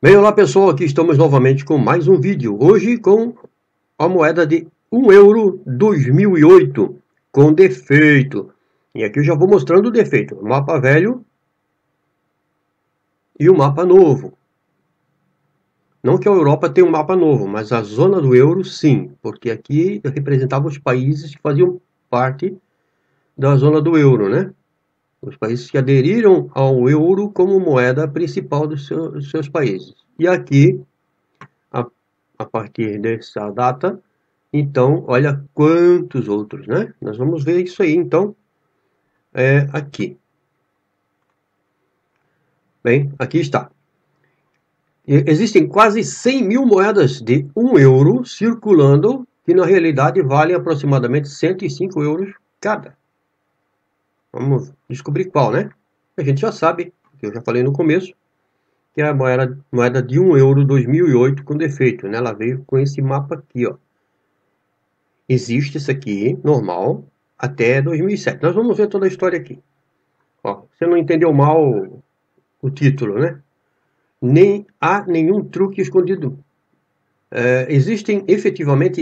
Bem, olá pessoal, aqui estamos novamente com mais um vídeo, hoje com a moeda de 1 euro 2008, com defeito, e aqui eu já vou mostrando o defeito, o mapa velho e o mapa novo. Não que a Europa tenha um mapa novo, mas a zona do euro sim, porque aqui representava os países que faziam parte da zona do euro, né? Os países que aderiram ao euro como moeda principal dos seus países. E aqui, a partir dessa data, então, olha quantos outros, né? Nós vamos ver isso aí, então, aqui. Bem, aqui está. Existem quase 100 mil moedas de 1 euro circulando, que na realidade valem aproximadamente 105 euros cada. Vamos descobrir qual, né? A gente já sabe, que eu já falei no começo, que é a moeda de 1 euro 2008 com defeito, né? Ela veio com esse mapa aqui, ó. Existe isso aqui, normal, até 2007. Nós vamos ver toda a história aqui. Ó, você não entendeu mal o título, né? Nem há nenhum truque escondido. Existem, efetivamente,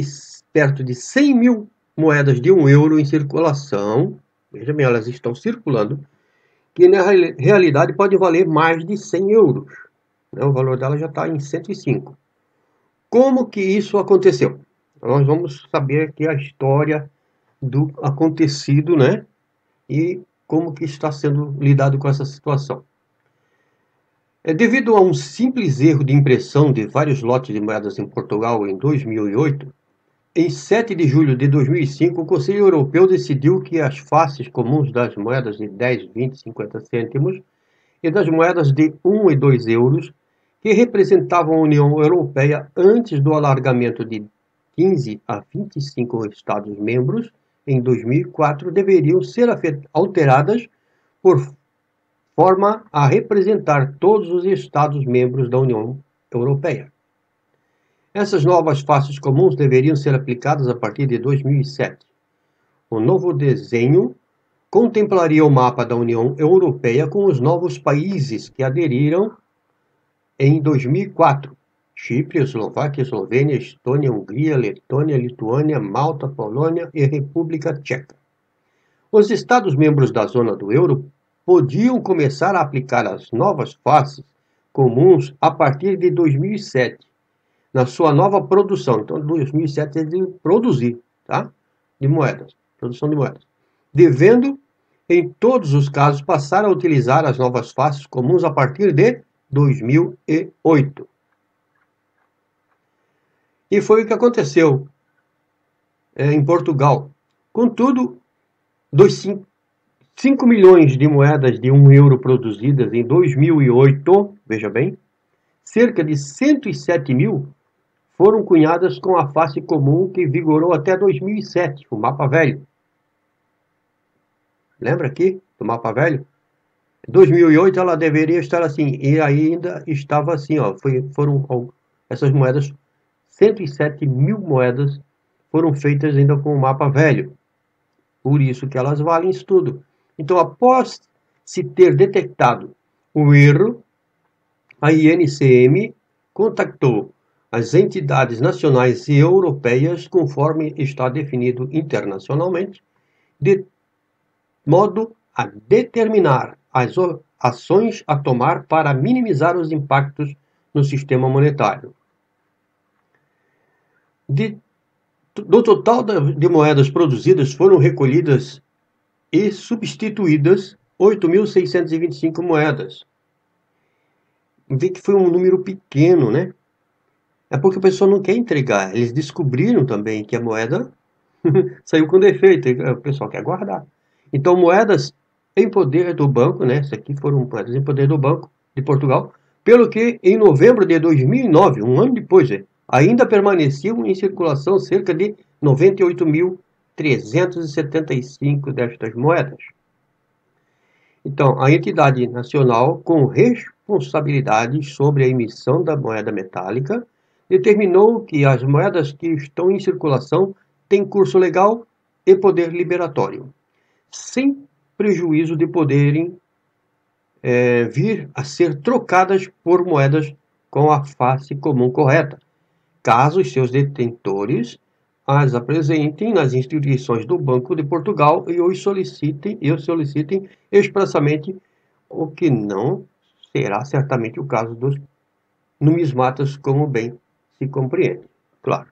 perto de 100 mil moedas de 1 euro em circulação. Veja bem, elas estão circulando, que na realidade pode valer mais de 100 euros. Né? O valor dela já está em 105. Como que isso aconteceu? Nós vamos saber aqui a história do acontecido, né? E como que está sendo lidado com essa situação. Devido a um simples erro de impressão de vários lotes de moedas em Portugal em 2008, em 7 de julho de 2005, o Conselho Europeu decidiu que as faces comuns das moedas de 10, 20, 50 cêntimos e das moedas de 1 e 2 euros, que representavam a União Europeia antes do alargamento de 15 a 25 Estados-membros, em 2004, deveriam ser alteradas por forma a representar todos os Estados-membros da União Europeia. Essas novas faces comuns deveriam ser aplicadas a partir de 2007. O novo desenho contemplaria o mapa da União Europeia com os novos países que aderiram em 2004. Chipre, Eslováquia, Eslovênia, Estônia, Hungria, Letônia, Lituânia, Malta, Polônia e República Tcheca. Os Estados-membros da zona do euro podiam começar a aplicar as novas faces comuns a partir de 2007. Na sua nova produção, então 2007 é de produzir, tá? De moedas, produção de moedas. Devendo, em todos os casos, passar a utilizar as novas faces comuns a partir de 2008. E foi o que aconteceu em Portugal. Contudo, 5 milhões de moedas de 1 euro produzidas em 2008, veja bem, cerca de 107 mil, foram cunhadas com a face comum que vigorou até 2007, o mapa velho. Lembra aqui do mapa velho? 2008 ela deveria estar assim, e ainda estava assim, ó, foram essas moedas, 107 mil moedas foram feitas ainda com o mapa velho. Por isso que elas valem isso tudo. Então, após se ter detectado o erro, a INCM contactou as entidades nacionais e europeias, conforme está definido internacionalmente, de modo a determinar as ações a tomar para minimizar os impactos no sistema monetário. Do total de moedas produzidas, foram recolhidas e substituídas 8.625 moedas. Vê que foi um número pequeno, né? É porque a pessoa não quer entregar. Eles descobriram também que a moeda saiu com defeito. O pessoal quer guardar. Então, moedas em poder do banco, né? Essas aqui foram moedas em poder do Banco de Portugal. Pelo que, em novembro de 2009, um ano depois, ainda permaneciam em circulação cerca de 98.375 destas moedas. Então, a entidade nacional, com respeito responsabilidades sobre a emissão da moeda metálica, determinou que as moedas que estão em circulação têm curso legal e poder liberatório, sem prejuízo de poderem vir a ser trocadas por moedas com a face comum correta, caso os seus detentores as apresentem nas instituições do Banco de Portugal e os solicitem expressamente, o que não será certamente o caso dos numismatas, como bem se compreende. Claro,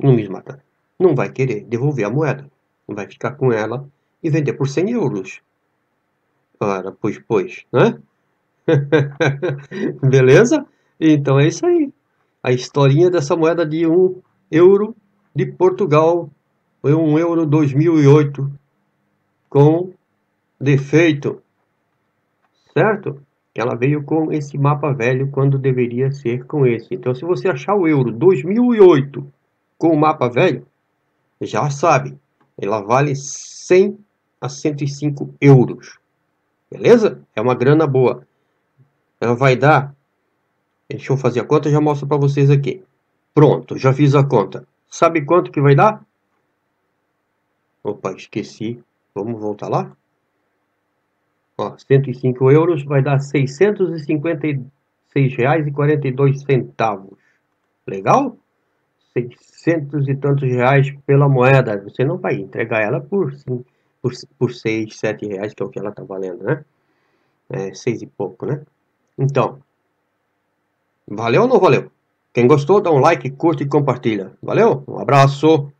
o numismata não vai querer devolver a moeda, vai ficar com ela e vender por 100 euros. Ora, pois, né? Beleza? Então é isso aí. A historinha dessa moeda de 1 euro de Portugal, foi 1 euro 2008, com defeito, certo? Ela veio com esse mapa velho quando deveria ser com esse. Então, se você achar o euro 2008 com o mapa velho, já sabe, ela vale 100 a 105 euros, beleza? É uma grana boa. Ela vai dar, deixa eu fazer a conta, já mostro para vocês aqui. Pronto, já fiz a conta. Sabe quanto que vai dar? Opa, esqueci. Vamos voltar lá. Ó, 105 euros vai dar R$656,42. Legal? 600 e tantos reais pela moeda. Você não vai entregar ela por 6, 7 reais, que é o que ela está valendo, né? É, 6 e pouco, né? Então, valeu ou não valeu? Quem gostou, dá um like, curte e compartilha. Valeu, um abraço!